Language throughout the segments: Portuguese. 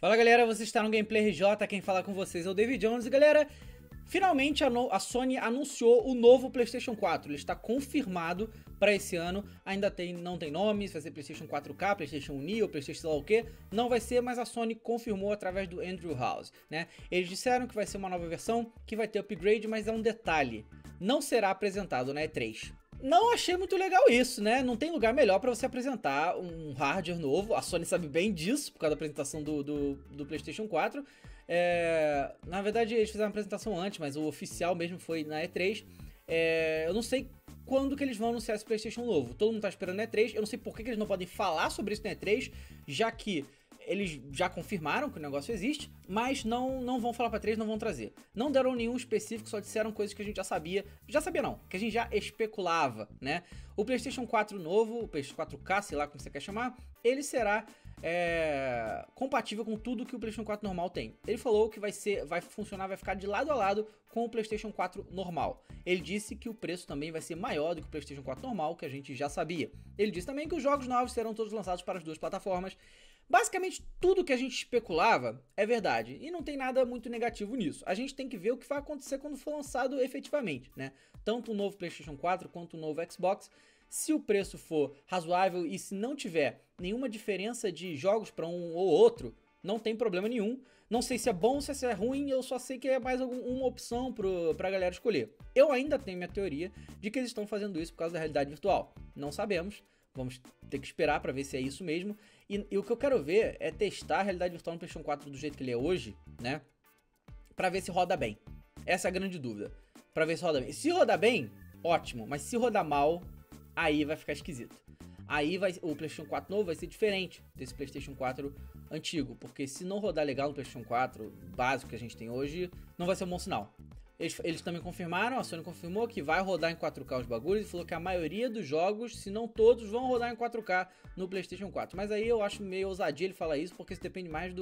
Fala galera, você está no Gameplay RJ, quem fala com vocês é o David Jones. E galera, finalmente a Sony anunciou o novo PlayStation 4, ele está confirmado para esse ano. Ainda não tem nome, se vai ser PlayStation 4K, PlayStation Neo, PlayStation sei lá o que, não vai ser, mas a Sony confirmou através do Andrew House, né? Eles disseram que vai ser uma nova versão, que vai ter upgrade, mas é um detalhe, não será apresentado na E3. Não achei muito legal isso, né? Não tem lugar melhor para você apresentar um hardware novo. A Sony sabe bem disso, por causa da apresentação do PlayStation 4. Na verdade, eles fizeram a apresentação antes, mas o oficial mesmo foi na E3. Eu não sei quando que eles vão anunciar esse PlayStation novo. Todo mundo tá esperando na E3. Eu não sei por que eles não podem falar sobre isso na E3, já que eles já confirmaram que o negócio existe, mas não vão falar pra E3, não vão trazer. Não deram nenhum específico, só disseram coisas que a gente já sabia. Já sabia não, que a gente já especulava, né? O PlayStation 4 novo, o PlayStation 4K, sei lá como você quer chamar, ele será compatível com tudo que o PlayStation 4 normal tem. Ele falou que vai ficar de lado a lado com o PlayStation 4 normal. Ele disse que o preço também vai ser maior do que o PlayStation 4 normal, que a gente já sabia. Ele disse também que os jogos novos serão todos lançados para as duas plataformas. Basicamente, tudo que a gente especulava é verdade, e não tem nada muito negativo nisso. A gente tem que ver o que vai acontecer quando for lançado efetivamente, né? Tanto o novo PlayStation 4 quanto o novo Xbox. Se o preço for razoável e se não tiver nenhuma diferença de jogos para um ou outro, não tem problema nenhum. Não sei se é bom, se é ruim, eu só sei que é mais uma opção pra galera escolher. Eu ainda tenho minha teoria de que eles estão fazendo isso por causa da realidade virtual. Não sabemos. Vamos ter que esperar para ver se é isso mesmo. E o que eu quero ver é testar a realidade virtual no PlayStation 4 do jeito que ele é hoje, né? Pra ver se roda bem. Essa é a grande dúvida. Pra ver se roda bem. Se rodar bem, ótimo. Mas se rodar mal, aí vai ficar esquisito. Aí o PlayStation 4 novo vai ser diferente desse PlayStation 4 antigo. Porque se não rodar legal no PlayStation 4 básico que a gente tem hoje, não vai ser um bom sinal. Eles também confirmaram, a Sony confirmou que vai rodar em 4K os bagulhos e falou que a maioria dos jogos, se não todos, vão rodar em 4K no PlayStation 4. Mas aí eu acho meio ousadia ele falar isso, porque isso depende mais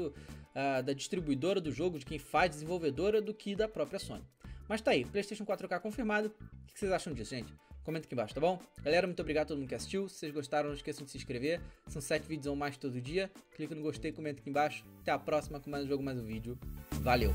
da distribuidora do jogo, de quem faz, desenvolvedora, do que da própria Sony. Mas tá aí, PlayStation 4K confirmado. O que vocês acham disso, gente? Comenta aqui embaixo, tá bom? Galera, muito obrigado a todo mundo que assistiu. Se vocês gostaram, não esqueçam de se inscrever. São 7 vídeos ou mais todo dia. Clica no gostei, comenta aqui embaixo. Até a próxima com mais um jogo, mais um vídeo. Valeu!